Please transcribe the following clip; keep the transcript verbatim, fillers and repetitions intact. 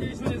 Надеюсь, не